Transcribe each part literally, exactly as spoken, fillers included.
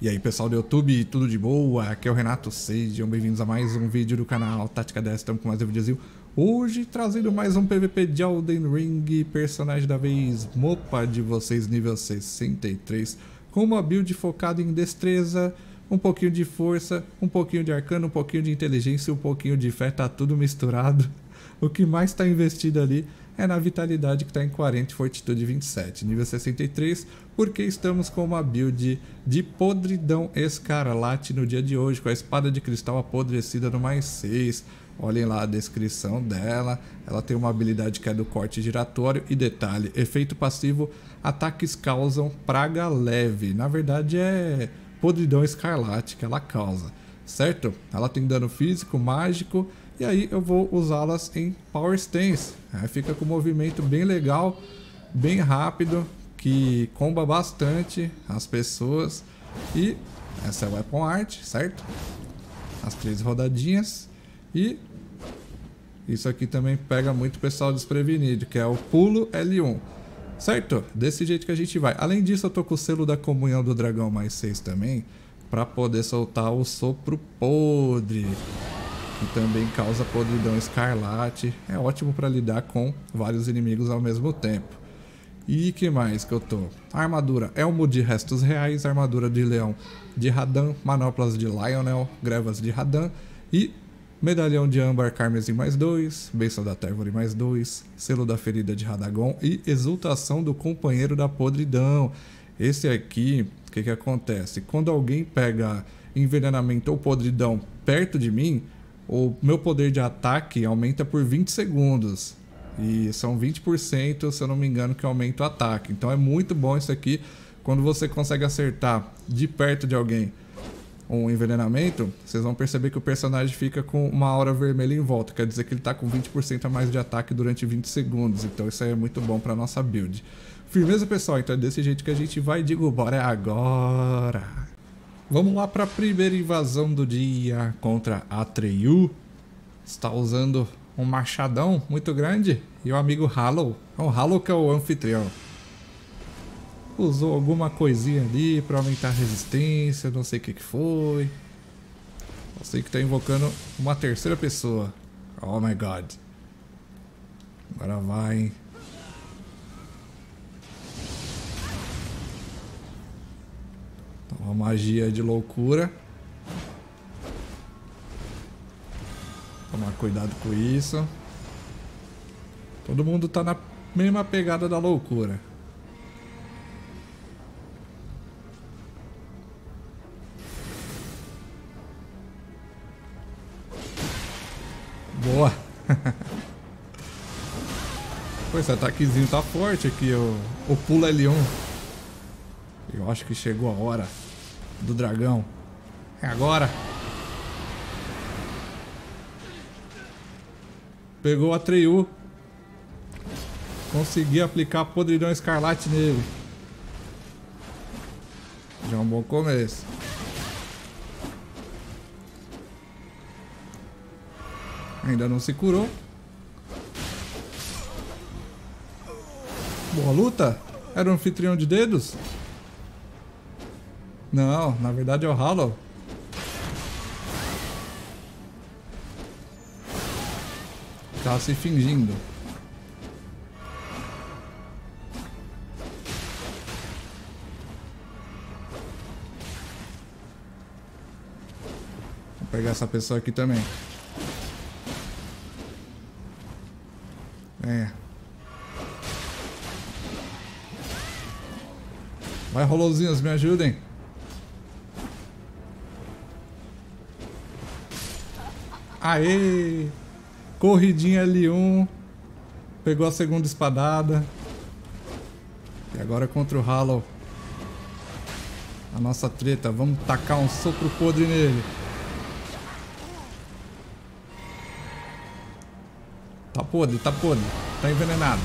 E aí pessoal do YouTube, tudo de boa? Aqui é o Renato, sejam bem-vindos a mais um vídeo do canal TaticaDS, estamos com mais um videozinho. Hoje trazendo mais um P V P de Elden Ring, personagem da vez Mopa de vocês, nível sessenta e três, com uma build focada em destreza, um pouquinho de força, um pouquinho de arcano, um pouquinho de inteligência, um pouquinho de fé, tá tudo misturado. O que mais está investido ali é na vitalidade, que está em quarenta e fortitude vinte e sete, nível sessenta e três, porque estamos com uma build de Podridão Escarlate no dia de hoje, com a espada de cristal apodrecida no mais seis, olhem lá a descrição dela. Ela tem uma habilidade que é do corte giratório, e detalhe, efeito passivo, ataques causam praga leve, na verdade é Podridão Escarlate que ela causa, certo? Ela tem dano físico, mágico, e aí eu vou usá-las em Power Stance. Aí fica com um movimento bem legal, bem rápido, que comba bastante as pessoas. E essa é a Weapon Art, certo? As três rodadinhas. E isso aqui também pega muito o pessoal desprevenido, que é o pulo L um, certo? Desse jeito que a gente vai. Além disso, eu tô com o selo da Comunhão do Dragão mais seis também, para poder soltar o Sopro Podre, que também causa Podridão Escarlate. É ótimo para lidar com vários inimigos ao mesmo tempo. E que mais que eu tô? Armadura Elmo de Restos Reais, Armadura de Leão de Radan, Manoplas de Lionel, Grevas de Radan e Medalhão de Âmbar Carmesim mais dois, Benção da Térvore mais dois, Selo da Ferida de Radagon e Exultação do Companheiro da Podridão. Esse aqui, o que que acontece? Quando alguém pega envenenamento ou podridão perto de mim, o meu poder de ataque aumenta por vinte segundos, e são vinte por cento, se eu não me engano, que aumenta o ataque. Então é muito bom isso aqui. Quando você consegue acertar de perto de alguém um envenenamento, vocês vão perceber que o personagem fica com uma aura vermelha em volta, quer dizer que ele está com vinte por cento a mais de ataque durante vinte segundos. Então isso aí é muito bom para nossa build. Firmeza, pessoal? Então é desse jeito que a gente vai. Digo, bora agora! Vamos lá para a primeira invasão do dia contra Atreyu. Está usando um machadão muito grande e o amigo Hallow. É o Hallow que é o anfitrião. Usou alguma coisinha ali para aumentar a resistência, não sei o que que foi. Eu sei que está invocando uma terceira pessoa. Oh my god. Agora vai, hein? Uma magia de loucura. Tomar cuidado com isso. Todo mundo tá na mesma pegada da loucura. Boa. Pô, esse ataquezinho tá forte aqui. O, o pulo L um. Eu acho que chegou a hora do dragão. É agora. Pegou a Atreyu. Consegui aplicar Podridão Escarlate nele. Já é um bom começo. Ainda não se curou. Boa luta. Era um anfitrião de dedos? Não, na verdade é o Hallow. Tá se fingindo. Vou pegar essa pessoa aqui também. É. Vai, Hollowzinhos, me ajudem. Aê! Corridinha L um. Pegou a segunda espadada. E agora contra o Hallow. A nossa treta. Vamos tacar um sopro podre nele. Tá podre, tá podre. Tá envenenado.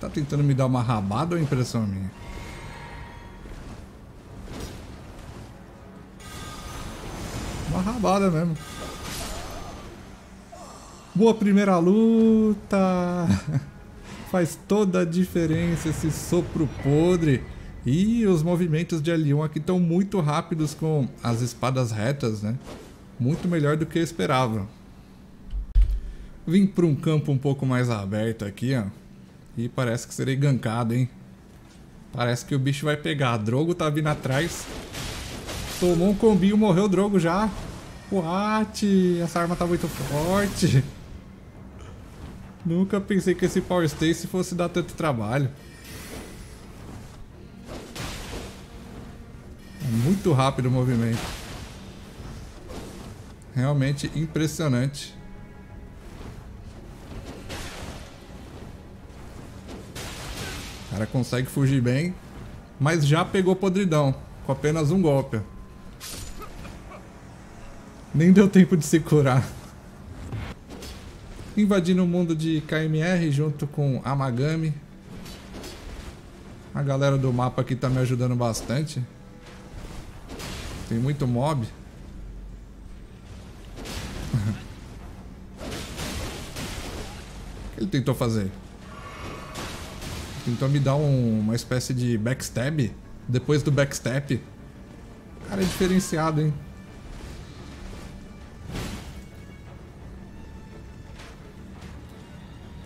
Tá tentando me dar uma rabada ou impressão minha? Rabada mesmo. Boa primeira luta. faz toda a diferença esse sopro podre. E os movimentos de Alion aqui estão muito rápidos com as espadas retas, né? Muito melhor do que eu esperava. Vim para um campo um pouco mais aberto aqui, ó. E parece que serei gankado, hein? Parece que o bicho vai pegar. Drogo tá vindo atrás. Tomou um combinho, morreu o Drogo já. What? Essa arma tá muito forte. Nunca pensei que esse Power Stance fosse dar tanto trabalho. Muito rápido o movimento. Realmente impressionante. O cara consegue fugir bem, mas já pegou podridão com apenas um golpe. Nem deu tempo de se curar. Invadindo o mundo de K M R junto com Amagami. A galera do mapa aqui tá me ajudando bastante. Tem muito mob. O que ele tentou fazer? Tentou me dar um, uma espécie de backstab. Depois do backstab. O cara é diferenciado, hein?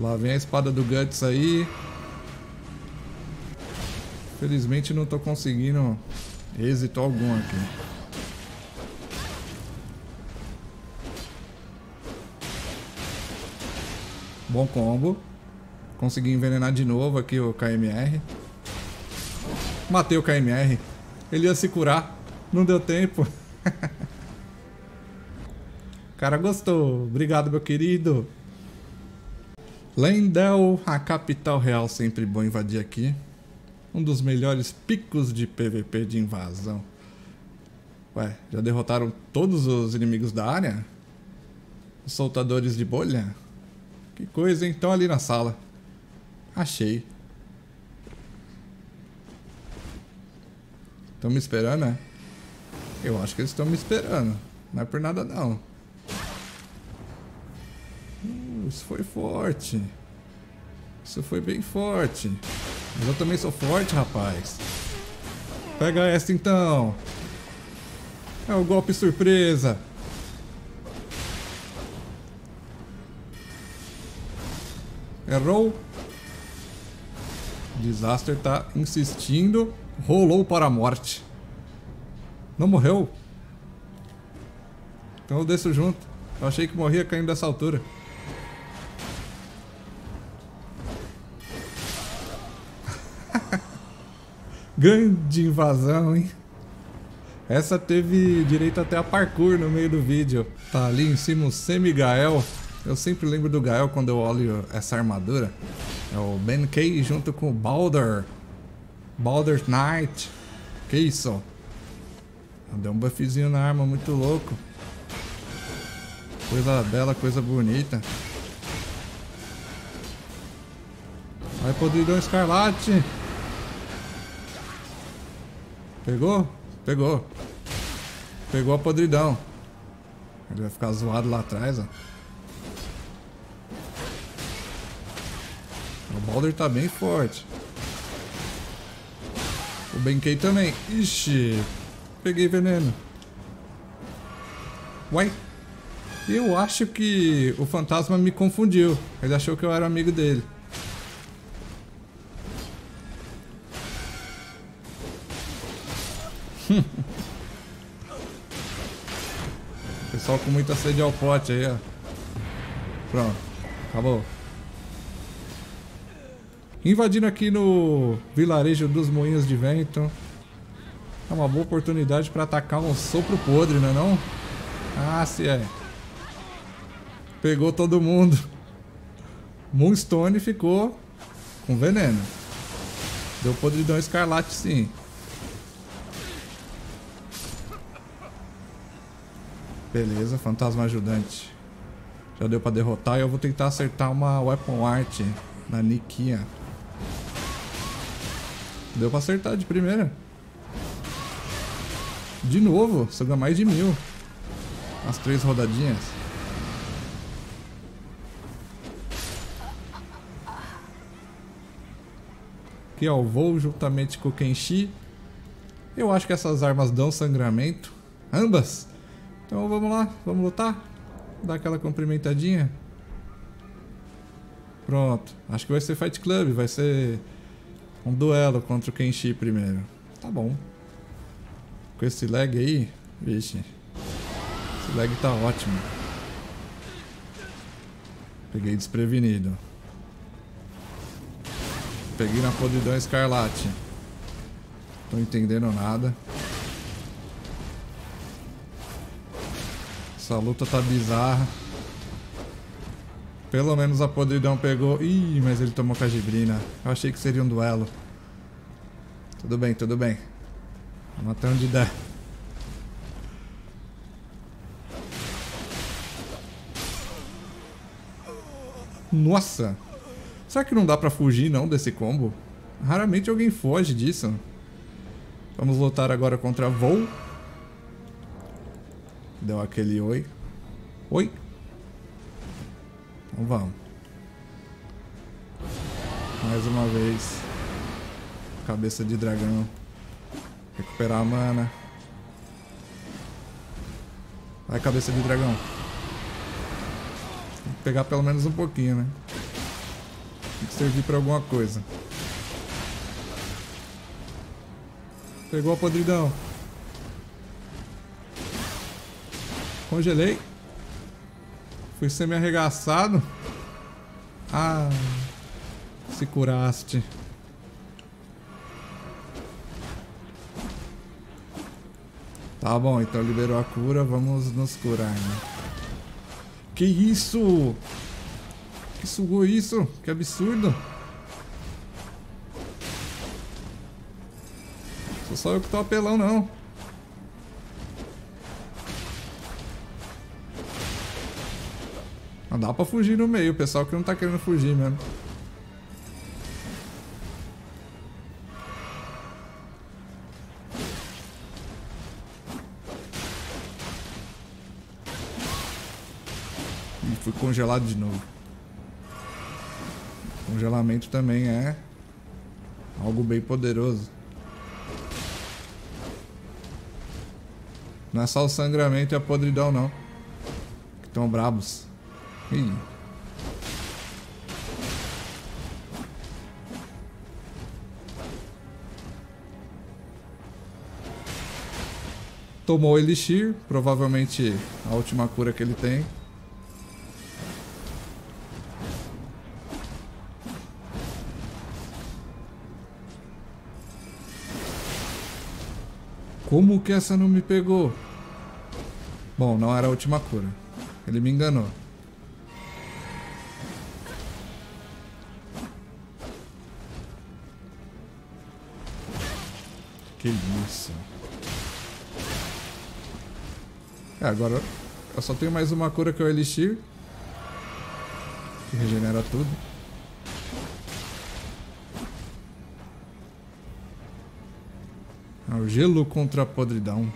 Lá vem a espada do Guts aí. Felizmente não tô conseguindo êxito algum aqui. Bom combo. Consegui envenenar de novo aqui o K M R. Matei o K M R. Ele ia se curar. Não deu tempo. O cara gostou. Obrigado, meu querido. Lendel, a capital real. Sempre bom invadir aqui. Um dos melhores picos de P V P de invasão. Ué, já derrotaram todos os inimigos da área? Os soltadores de bolha? Que coisa, então ali na sala. Achei. Estão me esperando, né? Eu acho que eles estão me esperando. Não é por nada, não. Uh, isso foi forte. Isso foi bem forte. Mas eu também sou forte, rapaz. Pega essa, então. É o golpe surpresa. Errou. Disaster tá insistindo. Rolou para a morte. Não morreu? Então eu desço junto. Eu achei que morria caindo dessa altura. Grande invasão, hein? Essa teve direito até a parkour no meio do vídeo. Tá ali em cima o Semigael. Eu sempre lembro do Gael quando eu olho essa armadura. É o Ben Kaye junto com o Balder. Balder Knight. Que isso? Deu um buffzinho na arma, muito louco. Coisa bela, coisa bonita. Vai, Podridão Escarlate. Pegou? Pegou. Pegou a podridão. Ele vai ficar zoado lá atrás, ó. O Balder tá bem forte. O Benkei também. Ixi, peguei veneno. Uai. Eu acho que o fantasma me confundiu. Ele achou que eu era amigo dele. Pessoal com muita sede ao pote aí, ó. Pronto, acabou. Invadindo aqui no Vilarejo dos Moinhos de Vento. É uma boa oportunidade para atacar um sopro podre, não é não? Ah, se é. Pegou todo mundo. Moonstone ficou com veneno. Deu podridão escarlate, sim. Beleza, fantasma ajudante. Já deu para derrotar e eu vou tentar acertar uma Weapon Art na Nikia. Deu pra acertar de primeira. De novo, suga mais de mil. As três rodadinhas. aqui ao voo juntamente com o Kenshi. Eu acho que essas armas dão sangramento, ambas. Então vamos lá, vamos lutar. Dar aquela cumprimentadinha. Pronto, acho que vai ser Fight Club, vai ser um duelo contra o Kenshi primeiro. Tá bom. Com esse lag aí, vixe, esse lag tá ótimo. Peguei desprevenido. Peguei na Podridão Escarlate. Não tô entendendo nada. Essa luta tá bizarra. Pelo menos a Podridão pegou... Ih, mas ele tomou cajibrina. Eu achei que seria um duelo. Tudo bem, tudo bem. Vamos até onde der. Nossa! Será que não dá pra fugir não desse combo? Raramente alguém foge disso. Vamos lutar agora contra Vou. Deu aquele oi. Oi! Então vamos. Mais uma vez. Cabeça de dragão. Recuperar a mana. Vai, cabeça de dragão. Tem que pegar pelo menos um pouquinho, né? Tem que servir pra alguma coisa. Pegou a Podridão. Congelei. Fui semi-arregaçado. Ah, se curaste. Tá bom, então liberou a cura. Vamos nos curar, né? Que isso? Que sugou isso? Que absurdo. Sou só eu que tô apelão, não. Não dá pra fugir no meio, o pessoal que não tá querendo fugir mesmo. Ih, fui congelado de novo. Congelamento também é algo bem poderoso. Não é só o sangramento e a podridão não, que tão brabos. Ih. Tomou o elixir, provavelmente a última cura que ele tem. Como que essa não me pegou? Bom, não era a última cura. Ele me enganou. Que isso. É, agora eu só tenho mais uma cura que é o elixir, que regenera tudo. É o gelo contra a podridão.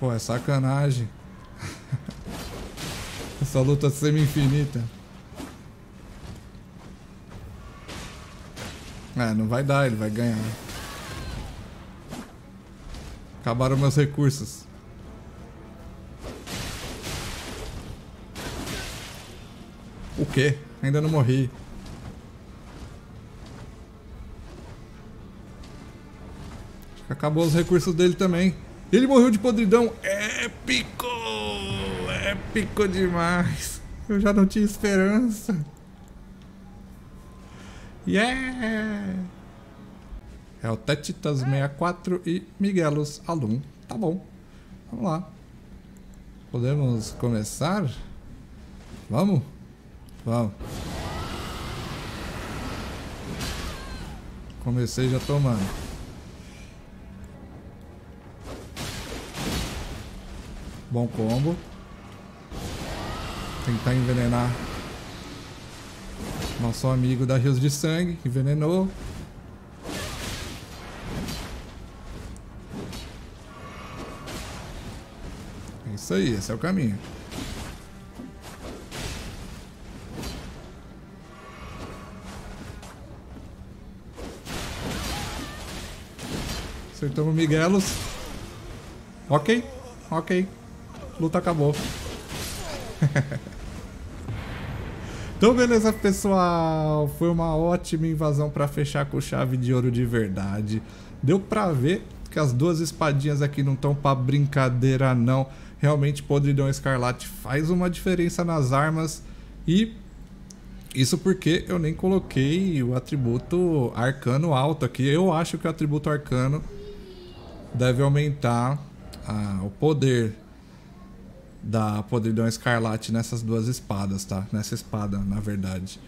Pô, é sacanagem. Essa luta semi-infinita. É, não vai dar, ele vai ganhar. Acabaram meus recursos. O quê? Ainda não morri. Acho que acabou os recursos dele também. Ele morreu de podridão. Épico! Épico demais. Eu já não tinha esperança. Yeah! É o Tetitas sessenta e quatro e Miguelos Alum. Tá bom. Vamos lá. Podemos começar? Vamos? Vamos. Comecei já tomando. Bom combo. Tentar envenenar nosso amigo da Rios de Sangue. Envenenou. Isso aí, esse é o caminho. Acertamos Miguelos. Ok, ok. Luta acabou. Então beleza, pessoal. Foi uma ótima invasão para fechar com chave de ouro de verdade. Deu pra ver que as duas espadinhas aqui não estão pra brincadeira não. Realmente Podridão Escarlate faz uma diferença nas armas. E isso porque eu nem coloquei o atributo arcano alto aqui. Eu acho que o atributo arcano deve aumentar ah, o poder da Podridão Escarlate nessas duas espadas, tá? Nessa espada, na verdade.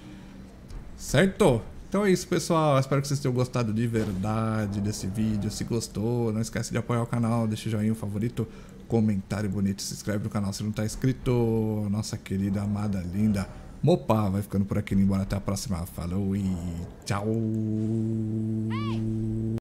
Certo? Então é isso, pessoal. Espero que vocês tenham gostado de verdade desse vídeo. Se gostou, não esquece de apoiar o canal. Deixa o joinha, o favorito, comentário bonito. Se inscreve no canal se não tá inscrito. Nossa querida, amada, linda Mopa vai ficando por aqui. Embora até a próxima. Falou e tchau!